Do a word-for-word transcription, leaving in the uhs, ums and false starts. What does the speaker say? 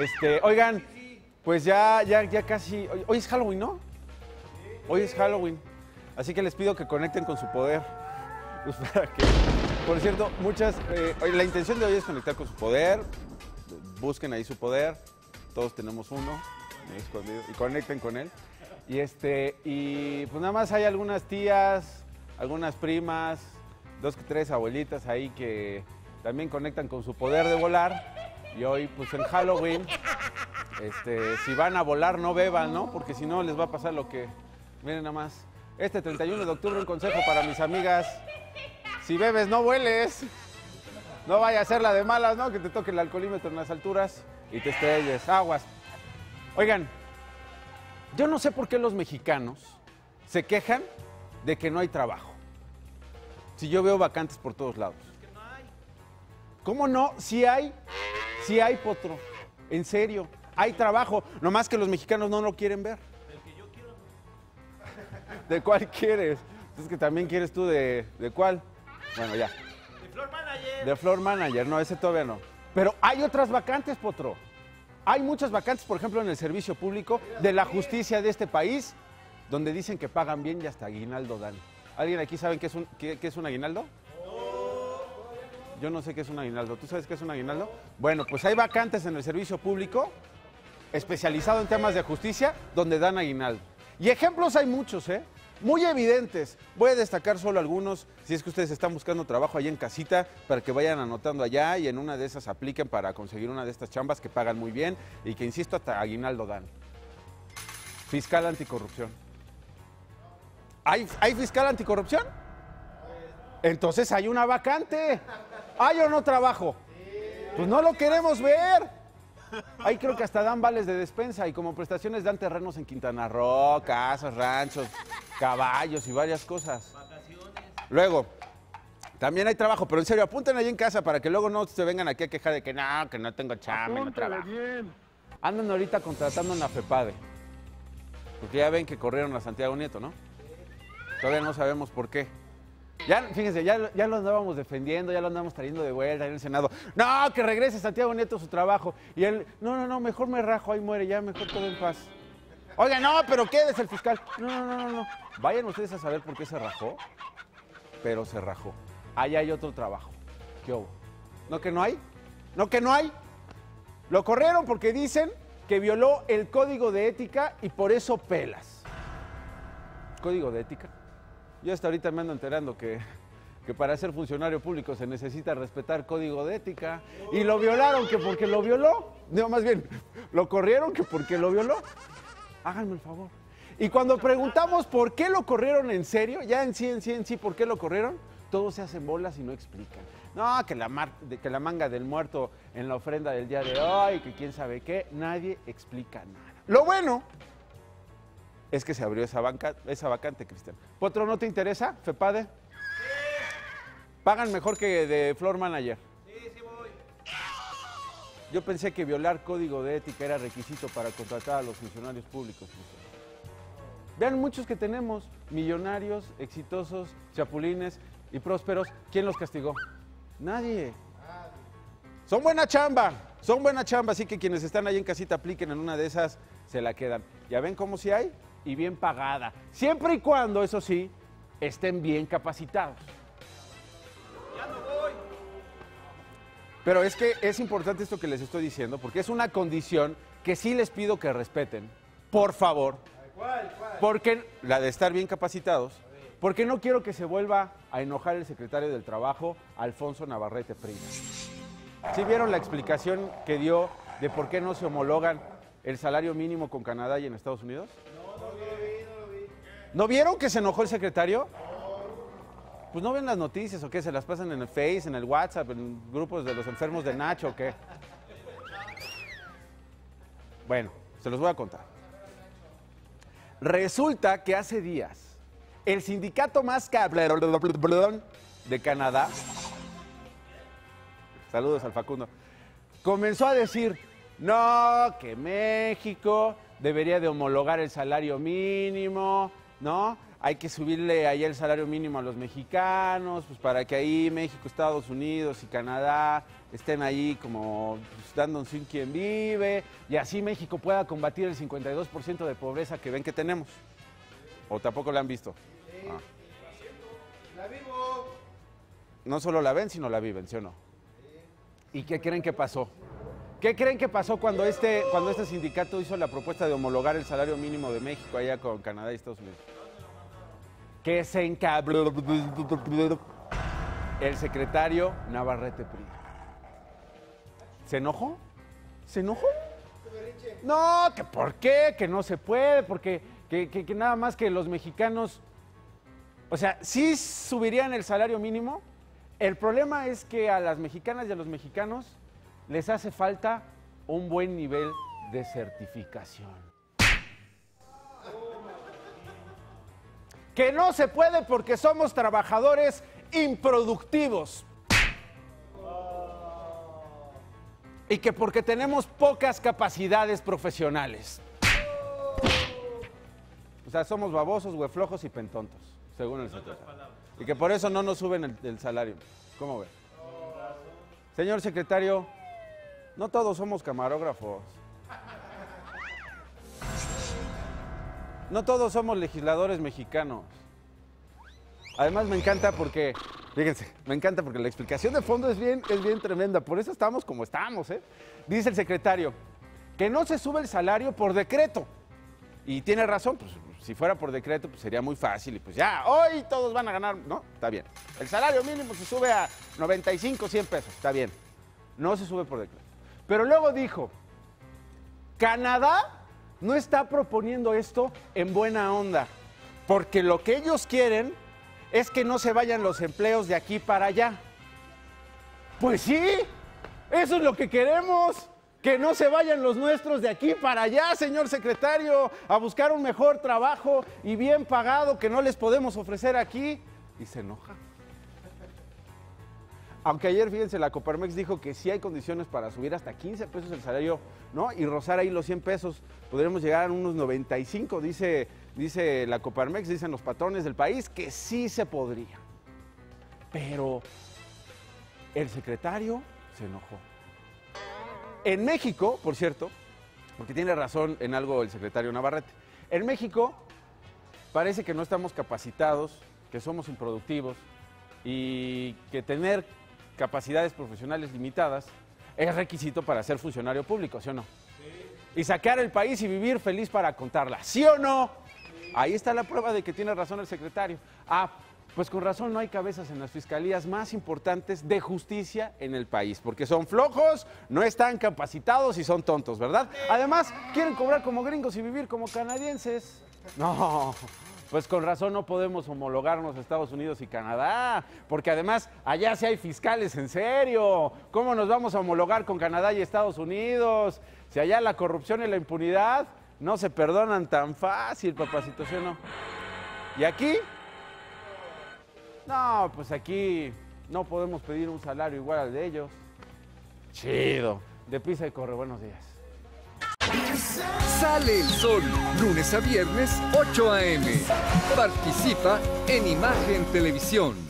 Este, oigan, pues ya, ya, ya casi... Hoy, hoy es Halloween, ¿no? Hoy es Halloween. Así que les pido que conecten con su poder. Pues para que... Por cierto, muchas... Eh, la intención de hoy es conectar con su poder. Busquen ahí su poder. Todos tenemos uno escondido. Y conecten con él. Y este, y pues nada más hay algunas tías, algunas primas, dos que tres abuelitas ahí que también conectan con su poder de volar. Y hoy, pues en Halloween, este, si van a volar, no beban, ¿no? Porque si no, les va a pasar lo que... Miren nada más. Este treinta y uno de octubre, un consejo para mis amigas. Si bebes, no vueles. No vaya a ser la de malas, ¿no? Que te toque el alcoholímetro en las alturas y te estrelles. Aguas. Oigan. Yo no sé por qué los mexicanos se quejan de que no hay trabajo. Si yo veo vacantes por todos lados. ¿Cómo no? Sí hay, sí hay, potro. En serio, hay trabajo. Nomás que los mexicanos no lo quieren ver. Del que yo quiero. ¿De cuál quieres? Es que también quieres tú de, de cuál. Bueno, ya. De Floor Manager. De Floor Manager, no, ese todavía no. Pero hay otras vacantes, potro. Hay muchas vacantes, por ejemplo, en el servicio público de la justicia de este país, donde dicen que pagan bien y hasta aguinaldo dan. ¿Alguien aquí sabe qué es un, qué, qué es un aguinaldo? Yo no sé qué es un aguinaldo. ¿Tú sabes qué es un aguinaldo? Bueno, pues hay vacantes en el servicio público, especializado en temas de justicia, donde dan aguinaldo. Y ejemplos hay muchos, ¿eh? Muy evidentes. Voy a destacar solo algunos, si es que ustedes están buscando trabajo allá en casita, para que vayan anotando allá y en una de esas apliquen para conseguir una de estas chambas que pagan muy bien y que, insisto, hasta aguinaldo dan. Fiscal anticorrupción. ¿Hay, ¿hay fiscal anticorrupción? Entonces hay una vacante. ¿Hay o no trabajo? Pues no lo queremos ver. Ahí creo que hasta dan vales de despensa y como prestaciones dan terrenos en Quintana Roo, casas, ranchos, caballos y varias cosas. Vacaciones. Luego, también hay trabajo, pero en serio, apunten ahí en casa para que luego no se vengan aquí a quejar de que no, que no tengo chamba, no trabajo. Bien. Andan ahorita contratando en la FEPADE, porque ya ven que corrieron a Santiago Nieto, ¿no? Todavía no sabemos por qué. Ya, fíjense, ya, ya lo andábamos defendiendo, ya lo andábamos trayendo de vuelta en el Senado. No, que regrese Santiago Nieto a su trabajo. Y él, no, no, no, mejor me rajo, ahí muere, ya, mejor todo en paz. Oiga, no, pero quédese el fiscal. No, no, no, no. Vayan ustedes a saber por qué se rajó, pero se rajó. Ahí hay otro trabajo. ¿Qué hubo? ¿No que no hay? ¿No que no hay? Lo corrieron porque dicen que violó el Código de Ética y por eso pelas. ¿Código de Ética? Yo hasta ahorita me ando enterando que, que para ser funcionario público se necesita respetar código de ética. Y lo violaron que porque lo violó. No, más bien, lo corrieron que porque lo violó. Háganme el favor. Y cuando preguntamos por qué lo corrieron en serio, ya en sí, en sí, en sí, por qué lo corrieron, todos se hacen bolas y no explican. No, que la, mar, que la manga del muerto en la ofrenda del día de hoy, que quién sabe qué, nadie explica nada. Lo bueno... es que se abrió esa, banca, esa vacante, Cristian. ¿Potro, no te interesa, FEPADE? Sí. Pagan mejor que de Floor Manager. Sí, sí voy. Yo pensé que violar código de ética era requisito para contratar a los funcionarios públicos. Vean muchos que tenemos, millonarios, exitosos, chapulines y prósperos. ¿Quién los castigó? Nadie. Nadie. Son buena chamba, son buena chamba. Así que quienes están ahí en casita apliquen en una de esas, se la quedan. Ya ven cómo sí hay. Y bien pagada, siempre y cuando, eso sí, estén bien capacitados. Ya no voy. Pero es que es importante esto que les estoy diciendo, porque es una condición que sí les pido que respeten, por favor. ¿Cuál? ¿Cuál? Porque la de estar bien capacitados, porque no quiero que se vuelva a enojar el secretario del Trabajo, Alfonso Navarrete Priego. ¿Sí vieron la explicación que dio de por qué no se homologan el salario mínimo con Canadá y en Estados Unidos? ¿No vieron que se enojó el secretario? Pues no ven las noticias o qué, se las pasan en el Face, en el WhatsApp, en grupos de los enfermos de Nacho o qué. Bueno, se los voy a contar. Resulta que hace días el sindicato más cabrón de Canadá, saludos al Facundo, comenzó a decir, no, que México debería de homologar el salario mínimo, ¿no? hay que subirle ahí el salario mínimo a los mexicanos, pues para que ahí México, Estados Unidos y Canadá estén ahí como pues, dándose un quien vive, y así México pueda combatir el cincuenta y dos por ciento de pobreza que ven que tenemos. ¿O tampoco la han visto? Sí. Ah. ¡La vivo! No solo la ven, sino la viven, ¿sí o no? Sí. ¿Y qué creen que pasó? ¿Qué creen que pasó cuando este, cuando este sindicato hizo la propuesta de homologar el salario mínimo de México allá con Canadá y Estados Unidos? Que se encabró el secretario Navarrete Priego. ¿Se enojó? ¿Se enojó? No, que por qué, que no se puede, porque que, que, que nada más que los mexicanos... O sea, sí subirían el salario mínimo. El problema es que a las mexicanas y a los mexicanos les hace falta un buen nivel de certificación. Que no se puede porque somos trabajadores improductivos. Y que porque tenemos pocas capacidades profesionales. O sea, somos babosos, hueflojos y pentontos, según el secretario. Y que por eso no nos suben el, el salario. ¿Cómo ve? Señor secretario, no todos somos camarógrafos. No todos somos legisladores mexicanos. Además me encanta porque... Fíjense, me encanta porque la explicación de fondo es bien, es bien tremenda, por eso estamos como estamos, ¿eh? Dice el secretario que no se sube el salario por decreto. Y tiene razón, pues si fuera por decreto pues sería muy fácil y pues ya, hoy todos van a ganar, ¿no? Está bien. El salario mínimo se sube a noventa y cinco, cien pesos, está bien. No se sube por decreto. Pero luego dijo, Canadá no está proponiendo esto en buena onda, porque lo que ellos quieren... es que no se vayan los empleos de aquí para allá. Pues sí, eso es lo que queremos, que no se vayan los nuestros de aquí para allá, señor secretario, a buscar un mejor trabajo y bien pagado que no les podemos ofrecer aquí. Y se enoja. Aunque ayer, fíjense, la Coparmex dijo que sí hay condiciones para subir hasta quince pesos el salario, ¿no? Y rozar ahí los cien pesos, podremos llegar a unos noventa y cinco, dice... Dice la Coparmex, dicen los patrones del país, que sí se podría. Pero el secretario se enojó. En México, por cierto, porque tiene razón en algo el secretario Navarrete, en México parece que no estamos capacitados, que somos improductivos y que tener capacidades profesionales limitadas es requisito para ser funcionario público, ¿sí o no? Sí. Y saquear el país y vivir feliz para contarla, ¿sí o no? Ahí está la prueba de que tiene razón el secretario. Ah, pues con razón no hay cabezas en las fiscalías más importantes de justicia en el país, porque son flojos, no están capacitados y son tontos, ¿verdad? Además, quieren cobrar como gringos y vivir como canadienses. No, pues con razón no podemos homologarnos a Estados Unidos y Canadá, porque además allá sí hay fiscales en serio. ¿Cómo nos vamos a homologar con Canadá y Estados Unidos? Si allá la corrupción y la impunidad... no se perdonan tan fácil, papacito, ¿sí o no? ¿Y aquí? No, pues aquí no podemos pedir un salario igual al de ellos. Chido. De Pisa y Corre, buenos días. Sale el Sol, lunes a viernes, ocho a eme Participa en Imagen Televisión.